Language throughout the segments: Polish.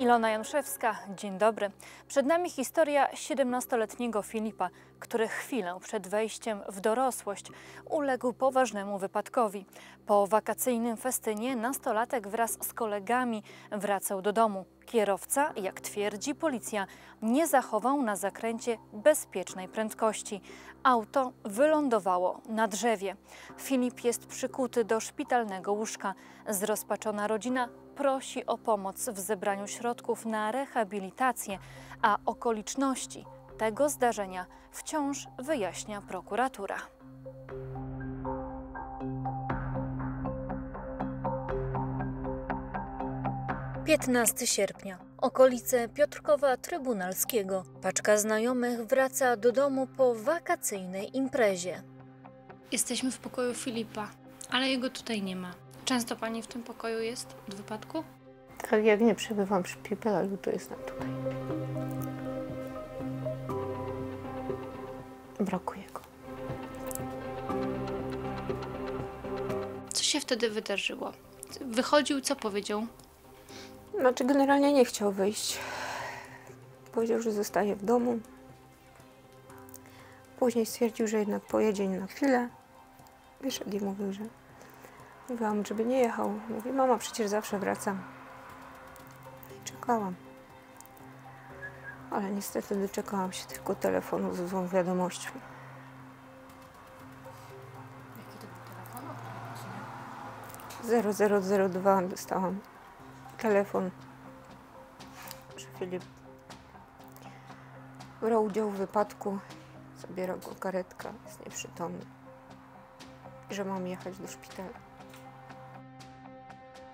Ilona Januszewska, dzień dobry. Przed nami historia 17-letniego Filipa, który chwilę przed wejściem w dorosłość uległ poważnemu wypadkowi. Po wakacyjnym festynie nastolatek wraz z kolegami wracał do domu. Kierowca, jak twierdzi policja, nie zachował na zakręcie bezpiecznej prędkości. Auto wylądowało na drzewie. Filip jest przykuty do szpitalnego łóżka. Zrozpaczona rodzina prosi o pomoc w zebraniu środków na rehabilitację, a okoliczności tego zdarzenia wciąż wyjaśnia prokuratura. „15 sierpnia. Okolice Piotrkowa Trybunalskiego. Paczka znajomych wraca do domu po wakacyjnej imprezie. Jesteśmy w pokoju Filipa, ale jego tutaj nie ma. Często pani w tym pokoju jest od wypadku? Tak, jak nie przebywam przy szpitalu, to jest na tutaj. Brakuje go. Co się wtedy wydarzyło? Wychodził, co powiedział? Znaczy generalnie nie chciał wyjść. Powiedział, że zostaje w domu. Później stwierdził, że jednak pojedzie na chwilę. Wyszedł i mówił, że... Mówiłam, żeby nie jechał. Mówi, mama, przecież zawsze wracam. I czekałam. Ale niestety doczekałam się tylko telefonu ze złą wiadomością. Jaki to był telefon? 0002 dostałam telefon, że Filip brał udział w wypadku, zabiera go karetka, jest nieprzytomny i że mam jechać do szpitala.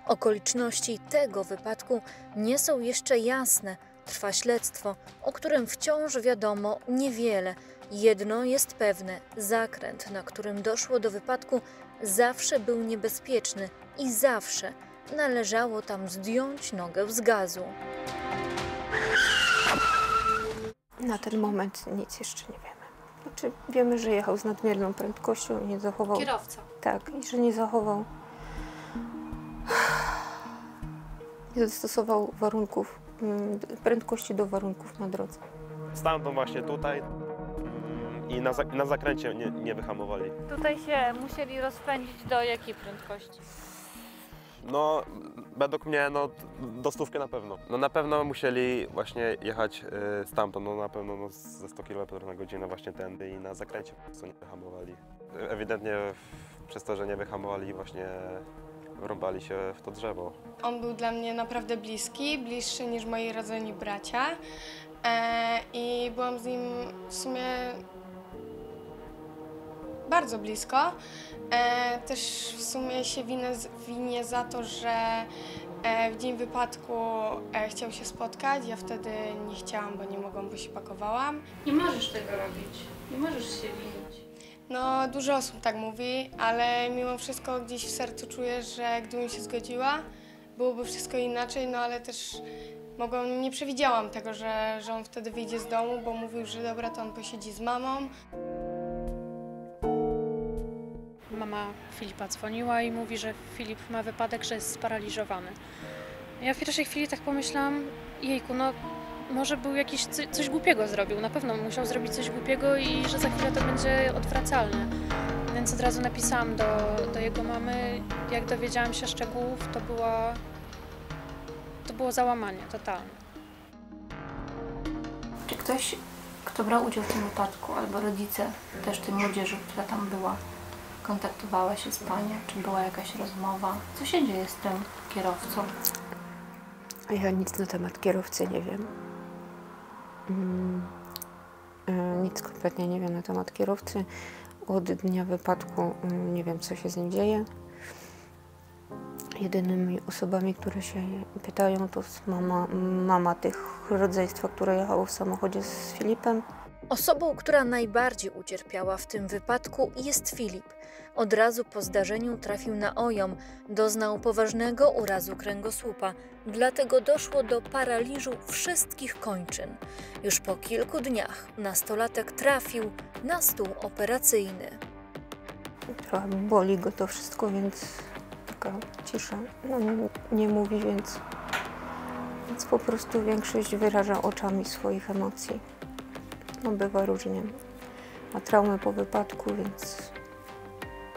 Okoliczności tego wypadku nie są jeszcze jasne. Trwa śledztwo, o którym wciąż wiadomo niewiele. Jedno jest pewne: zakręt, na którym doszło do wypadku, zawsze był niebezpieczny i zawsze należało tam zdjąć nogę z gazu. Na ten moment nic jeszcze nie wiemy. Znaczy, wiemy, że jechał z nadmierną prędkością i nie zachował... Kierowca. Tak, i że nie zachował... Nie dostosował warunków, prędkości do warunków na drodze. Stamtąd właśnie tutaj i na zakręcie nie wyhamowali. Tutaj się musieli rozpędzić do jakiej prędkości? No, według mnie no, do 100 na pewno. No, na pewno musieli właśnie jechać stamtąd, no, na pewno no, ze 100 km na godzinę właśnie tędy i na zakręcie po prostu nie wyhamowali. Ewidentnie przez to, że nie wyhamowali właśnie wrąbali się w to drzewo. On był dla mnie naprawdę bliski, bliższy niż moi rodzeni bracia i byłam z nim w sumie bardzo blisko. Też w sumie się winię za to, że w dzień wypadku chciał się spotkać. Ja wtedy nie chciałam, bo nie mogłam, bo się pakowałam. Nie możesz tego robić, nie możesz się winić. No, dużo osób tak mówi, ale mimo wszystko gdzieś w sercu czuję, że gdybym się zgodziła, byłoby wszystko inaczej, no ale też mogłam, nie przewidziałam tego, że on wtedy wyjdzie z domu, bo mówił, że dobra, to on posiedzi z mamą. Mama Filipa dzwoniła i mówi, że Filip ma wypadek, że jest sparaliżowany. Ja w pierwszej chwili tak pomyślałam, jejku, no może był jakiś, coś głupiego zrobił, na pewno musiał zrobić coś głupiego i że za chwilę to będzie odwracalne. Więc od razu napisałam do jego mamy, jak dowiedziałam się szczegółów, to było załamanie totalne. Czy ktoś, kto brał udział w tym wypadku, albo rodzice też tej młodzieży, która tam była, kontaktowała się z panią, czy była jakaś rozmowa? Co się dzieje z tym kierowcą? A ja nic na temat kierowcy nie wiem. Nic kompletnie nie wiem na temat kierowcy. Od dnia wypadku nie wiem, co się z nim dzieje. Jedynymi osobami, które się pytają, to jest mama tych rodzeństwa, które jechało w samochodzie z Filipem. Osobą, która najbardziej ucierpiała w tym wypadku, jest Filip. Od razu po zdarzeniu trafił na OJOM, doznał poważnego urazu kręgosłupa, dlatego doszło do paraliżu wszystkich kończyn. Już po kilku dniach nastolatek trafił na stół operacyjny. Trochę boli go to wszystko, więc taka cisza. No, nie mówi, więc Więc po prostu większość wyraża oczami swoich emocji. No bywa różnie. Ma traumę po wypadku, więc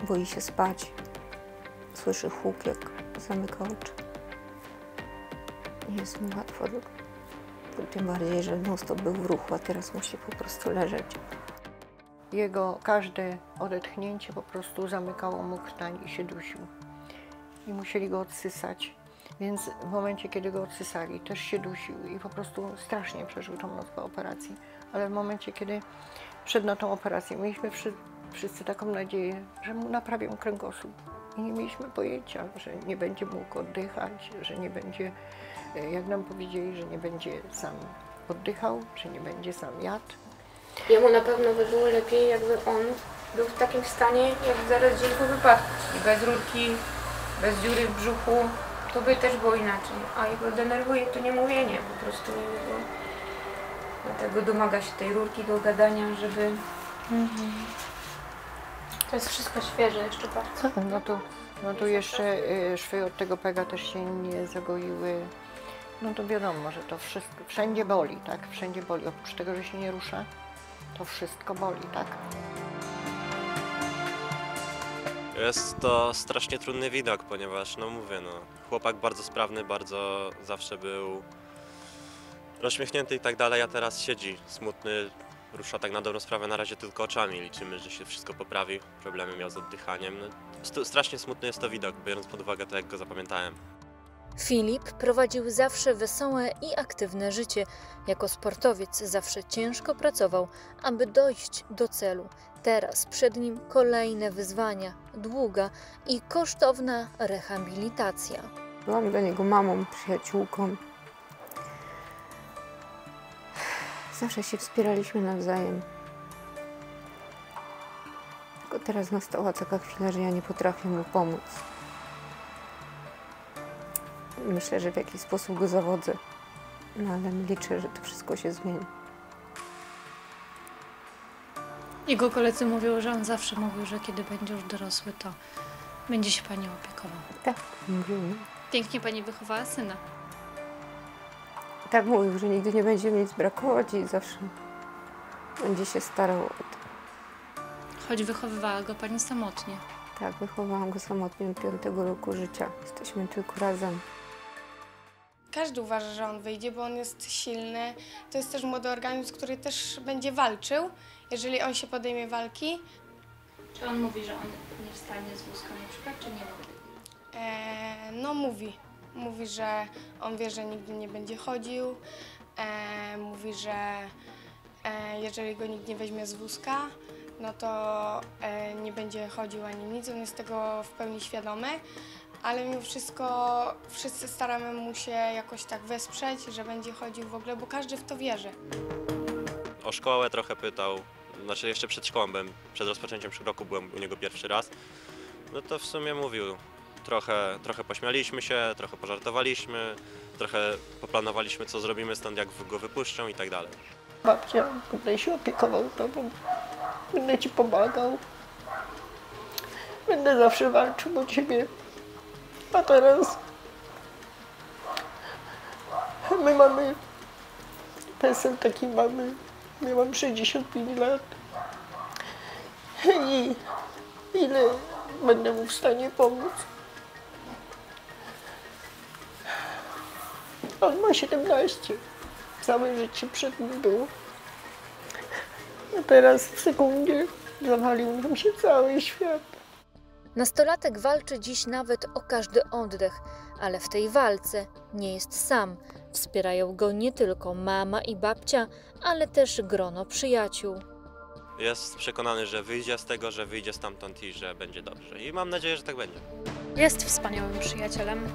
boi się spać. Słyszy huk, jak zamyka oczy. Nie jest mu łatwo. Tym bardziej, że non-stop był w ruchu, a teraz musi po prostu leżeć. Jego każde odetchnięcie po prostu zamykało mu krtań i się dusił. I musieli go odsysać. Więc w momencie, kiedy go odsysali, też się dusił i po prostu strasznie przeżył tą noc po operacji. Ale w momencie, kiedy przed na tą operację mieliśmy wszyscy taką nadzieję, że mu naprawią kręgosłup. I nie mieliśmy pojęcia, że nie będzie mógł oddychać, że nie będzie, jak nam powiedzieli, że nie będzie sam oddychał, że nie będzie sam jadł. Jemu na pewno by było lepiej, jakby on był w takim stanie, jak zaraz dzień po wypadku. Bez rurki, bez dziury w brzuchu. To by też było inaczej, a jego denerwuje to niemówienie, po prostu jego. Dlatego domaga się tej rurki do gadania, żeby... To jest wszystko świeże jeszcze bardzo. No tu jeszcze szwy od tego pega też się nie zagoiły. No to wiadomo, że to wszystko, wszędzie boli, tak? Wszędzie boli. Oprócz tego, że się nie rusza, to wszystko boli, tak? Jest to strasznie trudny widok, ponieważ, no mówię, no, chłopak bardzo sprawny, bardzo zawsze był rozśmiechnięty i tak dalej, a teraz siedzi smutny, rusza tak na dobrą sprawę na razie tylko oczami. Liczymy, że się wszystko poprawi, problemy miał z oddychaniem. No, strasznie smutny jest to widok, biorąc pod uwagę to, jak go zapamiętałem. Filip prowadził zawsze wesołe i aktywne życie. Jako sportowiec zawsze ciężko pracował, aby dojść do celu. Teraz przed nim kolejne wyzwania, długa i kosztowna rehabilitacja. Byłam dla niego mamą, przyjaciółką. Zawsze się wspieraliśmy nawzajem. Tylko teraz nastała taka chwila, że ja nie potrafię mu pomóc. Myślę, że w jakiś sposób go zawodzę, no ale liczę, że to wszystko się zmieni. Jego koledzy mówią, że on zawsze mówił, że kiedy będzie już dorosły, to będzie się pani opiekował. Tak, mówił. Pięknie pani wychowała syna. Tak mówił, że nigdy nie będzie mi nic brakować i zawsze będzie się starał o to. Choć wychowywała go pani samotnie. Tak, wychowałam go samotnie od 5. roku życia. Jesteśmy tylko razem. Każdy uważa, że on wyjdzie, bo on jest silny. To jest też młody organizm, który też będzie walczył, jeżeli on się podejmie walki. Czy on mówi, że on nie wstanie z wózka na przykład, czy nie mówi? No mówi. Mówi, że on wie, że nigdy nie będzie chodził. Mówi, że jeżeli go nikt nie weźmie z wózka, no to nie będzie chodził ani nic, on jest tego w pełni świadomy, ale mimo wszystko wszyscy staramy mu się jakoś tak wesprzeć, że będzie chodził w ogóle, bo każdy w to wierzy. O szkołę trochę pytał, znaczy jeszcze przed szkołą byłem, przed rozpoczęciem roku byłem u niego pierwszy raz, no to w sumie mówił, trochę pośmialiśmy się, trochę pożartowaliśmy, trochę poplanowaliśmy co zrobimy stąd, jak go wypuszczą i tak dalej. Babcia, będę się opiekował tobą. Będę ci pomagał. Będę zawsze walczył o ciebie. A teraz my mamy PESEL taki mamy. Ja mam 65 lat. I ile będę mu w stanie pomóc? On ma 17. Całe życie przed nim było. A teraz w sekundzie zawalił nam się cały świat. Nastolatek walczy dziś nawet o każdy oddech, ale w tej walce nie jest sam. Wspierają go nie tylko mama i babcia, ale też grono przyjaciół. Jest przekonany, że wyjdzie z tego, że wyjdzie stamtąd i że będzie dobrze. I mam nadzieję, że tak będzie. Jest wspaniałym przyjacielem.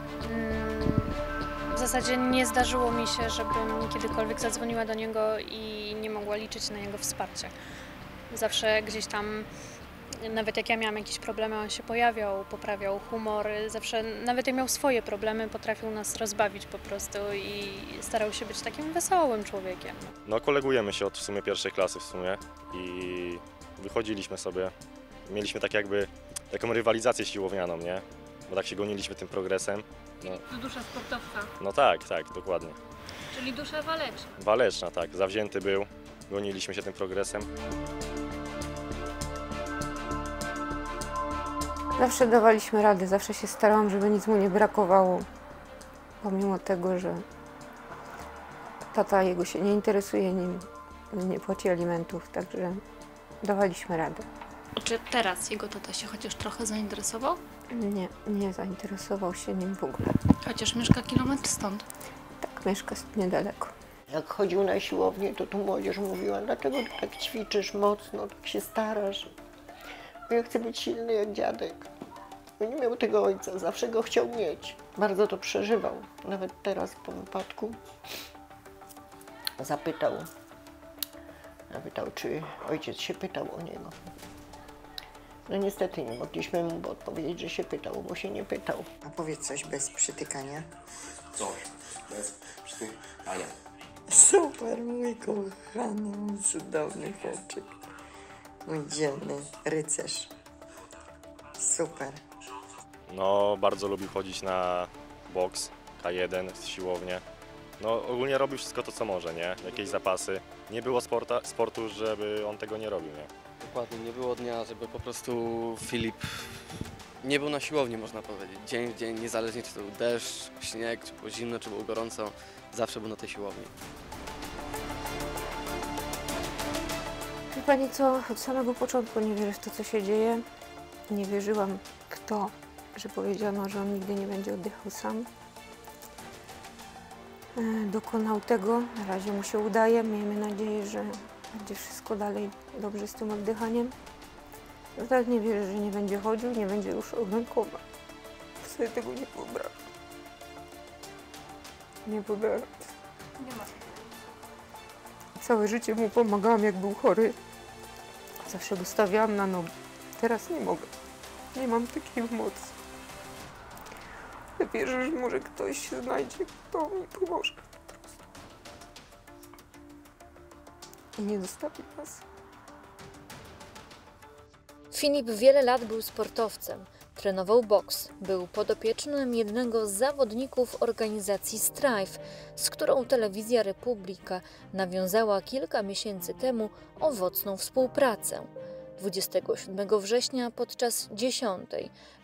W zasadzie nie zdarzyło mi się, żebym kiedykolwiek zadzwoniła do niego i nie mogła liczyć na jego wsparcie. Zawsze gdzieś tam, nawet jak ja miałam jakieś problemy, on się pojawiał, poprawiał humor. Zawsze, nawet jak miał swoje problemy, potrafił nas rozbawić po prostu i starał się być takim wesołym człowiekiem. No kolegujemy się od w sumie pierwszej klasy w sumie i wychodziliśmy sobie. Mieliśmy tak jakby taką rywalizację siłownianą, nie? bo tak się goniliśmy tym progresem. No. Dusza sportowca. No tak, tak, dokładnie. Czyli dusza waleczna. Waleczna, tak. Zawzięty był, goniliśmy się tym progresem. Zawsze dawaliśmy radę, zawsze się starałam, żeby nic mu nie brakowało. Pomimo tego, że tata jego się nie interesuje nim, nie płaci alimentów, także dawaliśmy radę. Czy teraz jego tata się chociaż trochę zainteresował? Nie, nie zainteresował się nim w ogóle. Chociaż mieszka kilometr stąd? Tak, mieszka niedaleko. Jak chodził na siłownię, to tu młodzież mówiła, dlaczego ty tak ćwiczysz mocno, tak się starasz? Bo ja chcę być silny jak dziadek. Bo nie miał tego ojca, zawsze go chciał mieć. Bardzo to przeżywał, nawet teraz po wypadku. Zapytał, czy ojciec się pytał o niego. No niestety nie mogliśmy mu odpowiedzieć, że się pytał, bo się nie pytał. A powiedz coś bez przytykania. Coś bez przytykania. Super, mój kochany, mój cudowny chłopczyk. Mój dzielny rycerz. Super. No, bardzo lubił chodzić na boks, K1, siłownię. No, ogólnie robił wszystko to, co może, nie? Jakieś zapasy. Nie było sportu, żeby on tego nie robił, nie? Dokładnie, nie było dnia, żeby po prostu Filip nie był na siłowni, można powiedzieć. Dzień w dzień, niezależnie czy to był deszcz, śnieg, czy było zimno, czy było gorąco, zawsze był na tej siłowni. Wie pani co, od samego początku nie wierzę w to, co się dzieje. Nie wierzyłam w to, że powiedziano, że on nigdy nie będzie oddychał sam. Dokonał tego, na razie mu się udaje, miejmy nadzieję, że będzie wszystko dalej dobrze z tym oddychaniem. Nadal nie wierzę, że nie będzie chodził, nie będzie ruszał rękoma. Sobie tego nie wyobrażam. Nie wyobrażam. Nie ma. Całe życie mu pomagałam, jak był chory. Zawsze go stawiałam na nogi. Teraz nie mogę. Nie mam takiej mocy. Wierzę, że może ktoś się znajdzie, kto mi pomoże. I nie zostawi nas. Filip wiele lat był sportowcem. Trenował boks. Był podopiecznym jednego z zawodników organizacji Strive, z którą Telewizja Republika nawiązała kilka miesięcy temu owocną współpracę. 27 września podczas 10.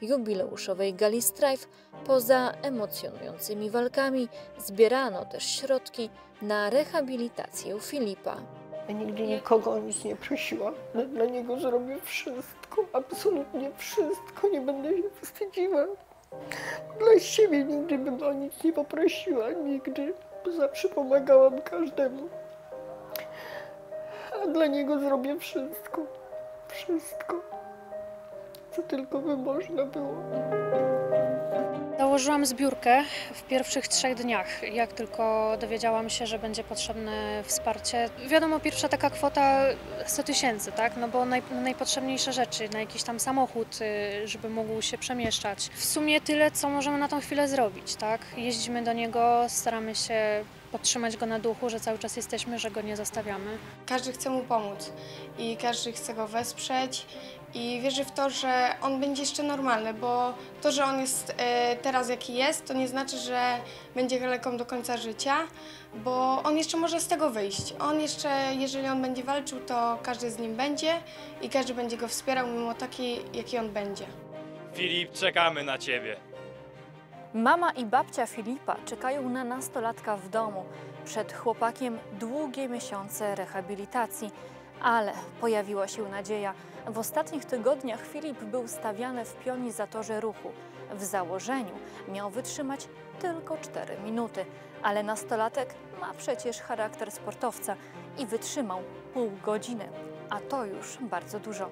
jubileuszowej gali Strive poza emocjonującymi walkami zbierano też środki na rehabilitację Filipa. Ja nigdy nikogo o nic nie prosiłam. Dla niego zrobię wszystko, absolutnie wszystko, nie będę się wstydziła. Dla siebie nigdy bym o nic nie poprosiła, nigdy. Zawsze pomagałam każdemu. A dla niego zrobię wszystko. Wszystko, co tylko by można było. Założyłam zbiórkę w pierwszych 3 dniach, jak tylko dowiedziałam się, że będzie potrzebne wsparcie. Wiadomo, pierwsza taka kwota 100 000, tak? No bo najpotrzebniejsze rzeczy, na jakiś tam samochód, żeby mógł się przemieszczać. W sumie tyle, co możemy na tą chwilę zrobić, tak? Jeździmy do niego, staramy się podtrzymać go na duchu, że cały czas jesteśmy, że go nie zostawiamy. Każdy chce mu pomóc i każdy chce go wesprzeć i wierzy w to, że on będzie jeszcze normalny, bo to, że on jest teraz jaki jest, to nie znaczy, że będzie kaleką do końca życia, bo on jeszcze może z tego wyjść. On jeszcze, jeżeli on będzie walczył, to każdy z nim będzie i każdy będzie go wspierał mimo taki, jaki on będzie. Filip, czekamy na ciebie. Mama i babcia Filipa czekają na nastolatka w domu. Przed chłopakiem długie miesiące rehabilitacji, ale pojawiła się nadzieja. W ostatnich tygodniach Filip był stawiany w pionizatorze ruchu. W założeniu miał wytrzymać tylko 4 minuty, ale nastolatek ma przecież charakter sportowca i wytrzymał pół godziny. A to już bardzo dużo.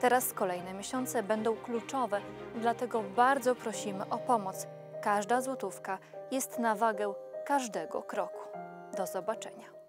Teraz kolejne miesiące będą kluczowe, dlatego bardzo prosimy o pomoc. Każda złotówka jest na wagę każdego kroku. Do zobaczenia.